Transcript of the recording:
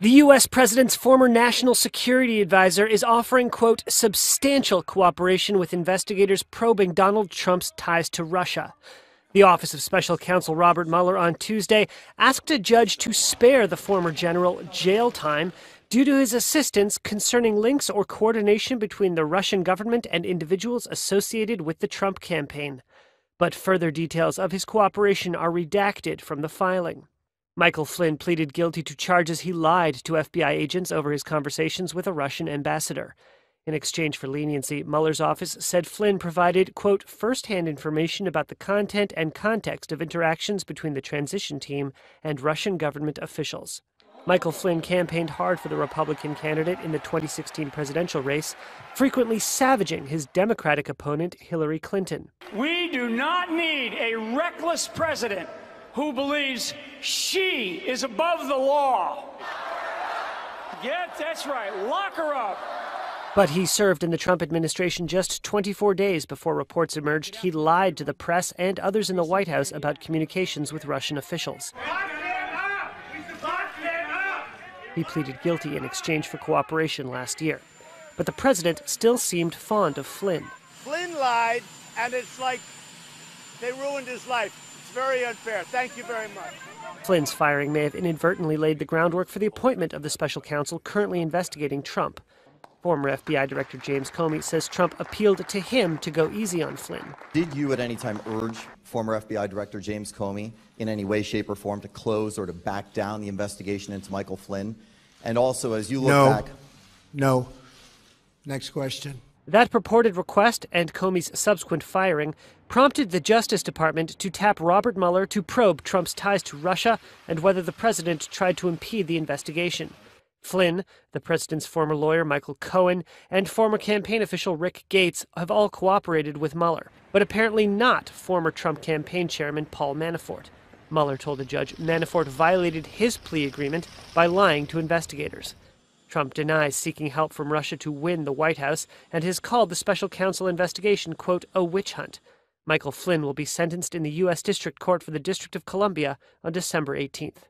The U.S. president's former national security advisor is offering, quote, substantial cooperation with investigators probing Donald Trump's ties to Russia. The Office of Special Counsel Robert Mueller on Tuesday asked a judge to spare the former general jail time due to his assistance concerning links or coordination between the Russian government and individuals associated with the Trump campaign. But further details of his cooperation are redacted from the filing. Michael Flynn pleaded guilty to charges he lied to FBI agents over his conversations with a Russian ambassador. In exchange for leniency, Mueller's office said Flynn provided, quote, firsthand information about the content and context of interactions between the transition team and Russian government officials. Michael Flynn campaigned hard for the Republican candidate in the 2016 presidential race, frequently savaging his Democratic opponent, Hillary Clinton. We do not need a reckless president who believes she is above the law. Yeah, that's right. Lock her up. But he served in the Trump administration just 24 days before reports emerged he lied to the press and others in the White House about communications with Russian officials. Lock them up! Lock them up! He pleaded guilty in exchange for cooperation last year. But the president still seemed fond of Flynn. Flynn lied, and it's like they ruined his life. It's very unfair. Thank you very much. Flynn's firing may have inadvertently laid the groundwork for the appointment of the special counsel currently investigating Trump. Former FBI Director James Comey says Trump appealed to him to go easy on Flynn. Did you at any time urge former FBI Director James Comey in any way, shape, or form to close or to back down the investigation into Michael Flynn? And also, as you look back... No. Next question. That purported request and Comey's subsequent firing prompted the Justice Department to tap Robert Mueller to probe Trump's ties to Russia and whether the president tried to impede the investigation. Flynn, the president's former lawyer Michael Cohen, and former campaign official Rick Gates have all cooperated with Mueller, but apparently not former Trump campaign chairman Paul Manafort. Mueller told a judge Manafort violated his plea agreement by lying to investigators. Trump denies seeking help from Russia to win the White House and has called the special counsel investigation, quote, a witch hunt. Michael Flynn will be sentenced in the U.S. District Court for the District of Columbia on December 18th.